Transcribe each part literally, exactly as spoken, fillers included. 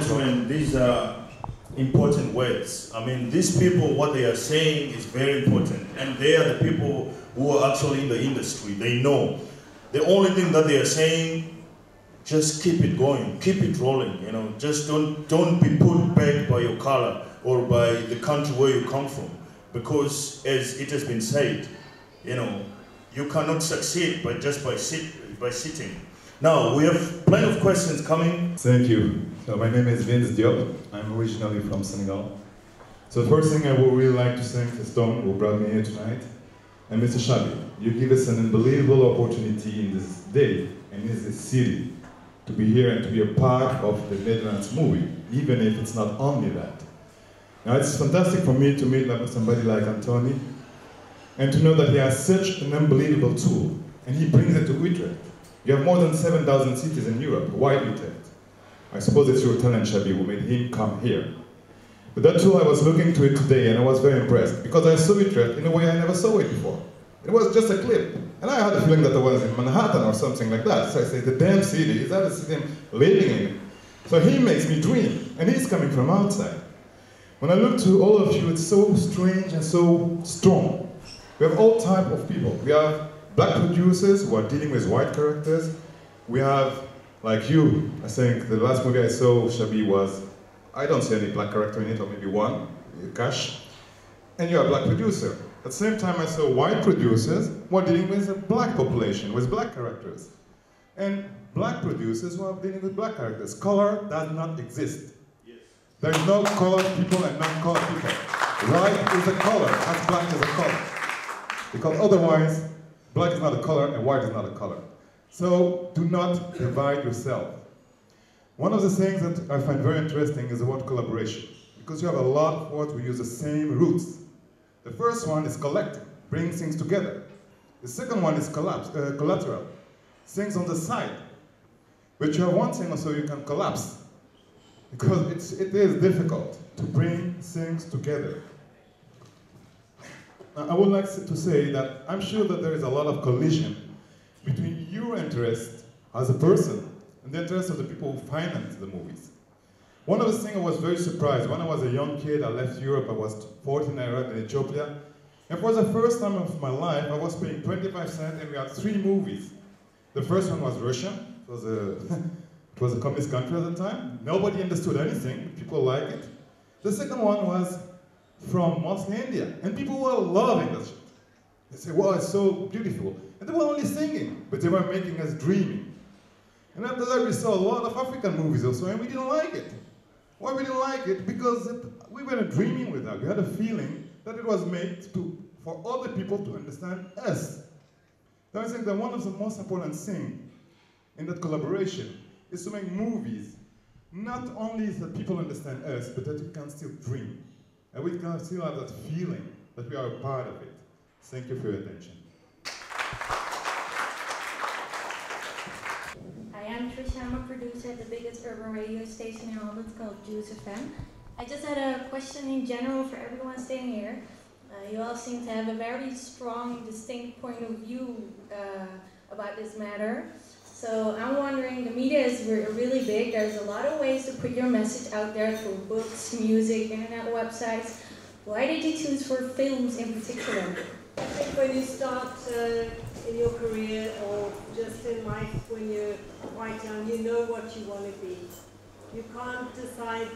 gentlemen, these are important words. I mean, these people, what they are saying is very important. And they are the people who are actually in the industry. They know. The only thing that they are saying, just keep it going, keep it rolling, you know. Just don't, don't be put back by your color or by the country where you come from. Because as it has been said, you know, you cannot succeed by just by, sit, by sitting. Now, we have plenty of questions coming. Thank you. So my name is Vince Diop. I'm originally from Senegal. So the first thing I would really like to thank is Tom, who brought me here tonight, and Mister Chabi. You give us an unbelievable opportunity in this day and in this city to be here and to be a part of the Netherlands movie, even if it's not only that. Now, it's fantastic for me to meet somebody like Antoni, and to know that he has such an unbelievable tool, and he brings it to Utrecht. You have more than seven thousand cities in Europe. Why Utrecht? I suppose it's your talent, Chabi, who made him come here. But that tool, I was looking to it today, and I was very impressed, because I saw Utrecht in a way I never saw it before. It was just a clip, and I had a feeling that I was in Manhattan or something like that. So I said, the damn city, is that a city I'm living in? So he makes me dream, and he's coming from outside. When I look to all of you, it's so strange and so strong. We have all type of people. We have black producers who are dealing with white characters. We have, like you, I think the last movie I saw, Chabi, was, I don't see any black character in it, or maybe one, Cash. And you're a black producer. At the same time, I saw white producers who are dealing with a black population, with black characters. And black producers who are dealing with black characters. Color does not exist. There's no colored people and non-colored people. White is a color, as black is a color. Because otherwise, black is not a color and white is not a color. So do not divide yourself. One of the things that I find very interesting is the word collaboration. Because you have a lot of words who use the same roots. The first one is collective, bring things together. The second one is collapse, uh, collateral, things on the side. But you have one thing also you can collapse. Because it's, it is difficult to bring things together. Now, I would like to say that I'm sure that there is a lot of collision between your interest as a person and the interest of the people who finance the movies. One of the things I was very surprised, when I was a young kid, I left Europe, I was fourteen, I arrived in Ethiopia, and for the first time of my life, I was paying twenty-five cents and we had three movies. The first one was Russia, it was a It was a communist country at the time. Nobody understood anything. People liked it. The second one was from mostly India. And people were loving that shit. They said, wow, it's so beautiful. And they were only singing, but they were making us dreaming. And after that, we saw a lot of African movies also, and we didn't like it. Why we didn't like it? Because it, we weren't dreaming with that. We had a feeling that it was made to, for other people to understand us. So I think that one of the most important things in that collaboration is to make movies, not only that people understand us, but that we can still dream. And we can still have that feeling that we are a part of it. Thank you for your attention. Hi, I'm Trish. I'm a producer at the biggest urban radio station in Holland called Juice F M. I just had a question in general for everyone staying here. Uh, you all seem to have a very strong, distinct point of view uh, about this matter. So I'm wondering, the media is really big. There's a lot of ways to put your message out there through books, music, internet websites. Why did you choose for films in particular? I think when you start uh, in your career or just in life when you're quite young, you know what you want to be. You can't decide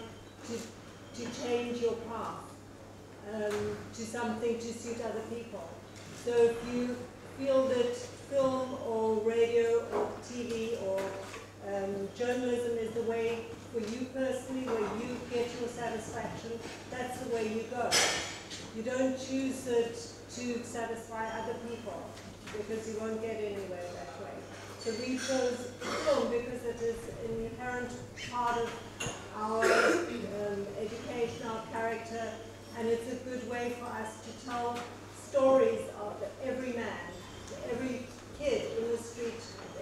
to, to change your path um, to something to suit other people. So if you feel that film or radio or T V or um, journalism is the way for you personally, where you get your satisfaction, that's the way you go. You don't choose it to satisfy other people because you won't get anywhere that way. So we chose film because it is an inherent part of our um, education, our character, and it's a good way for us to tell stories of every man, every kid in the street,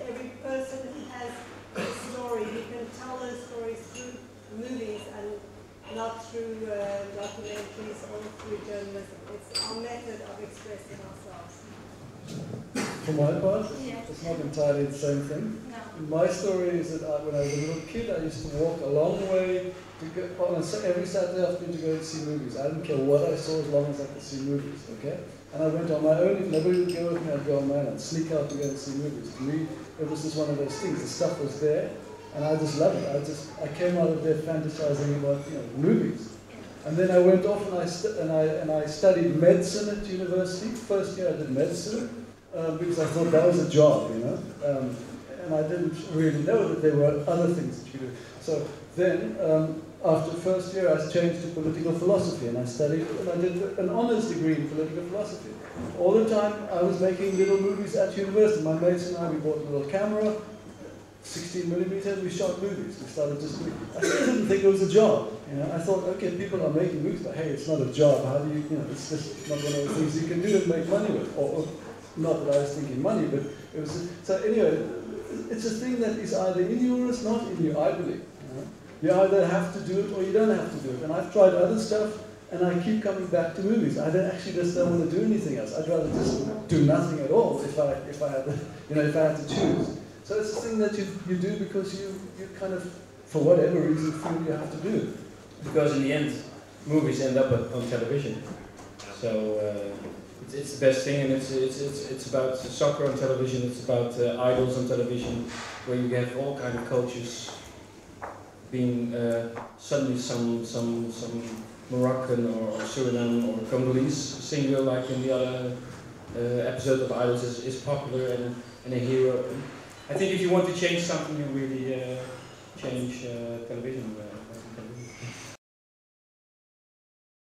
every person has a story. You can tell those stories through movies and not through uh, documentaries or through journalism. It's our method of expressing ourselves. for my part. Yeah. It's not entirely the same thing. No. My story is that I, when I was a little kid, I used to walk a long way to get on a, every Saturday afternoon to go and see movies. I didn't care what I saw as long as I could see movies, okay? And I went on my own. If nobody would go with me, I'd go on my own. I'd sneak out to go and see movies. To me, it was just one of those things. The stuff was there, and I just loved it. I just I came out of there fantasizing about you know movies. And then I went off and I st and I and I studied medicine at university. First year I did medicine uh, because I thought that was a job, you know. Um, and I didn't really know that there were other things that you do. So then um, after the first year I changed to political philosophy and I studied and I did an honours degree in political philosophy. All the time I was making little movies at university. My mates and I, we bought a little camera, sixteen millimeters, we shot movies. We started just doing I didn't think it was a job. You know, I thought, okay, people are making movies, but hey, it's not a job. How do you, you know, it's just not one of those things you can do and make money with. Or, or not that I was thinking money, but it was. Just, so anyway, it's a thing that is either in you or it's not in you, I believe. You know? You either have to do it or you don't have to do it. And I've tried other stuff, and I keep coming back to movies. I don't actually just don't want to do anything else. I'd rather just do nothing at all if I if I had, you know, if I had to choose. So it's a thing that you, you do because you, you kind of, for whatever reason, feel you have to do it. Because in the end, movies end up on television. So uh, it's, it's the best thing, and it's, it's, it's, it's about soccer on television, it's about uh, Idols on television, where you have all kinds of cultures being uh, suddenly some, some, some Moroccan or Suriname or Congolese singer, like in the other uh, episode of Idols, is, is popular and, and a hero. I think if you want to change something, you really uh, change uh, television. Uh,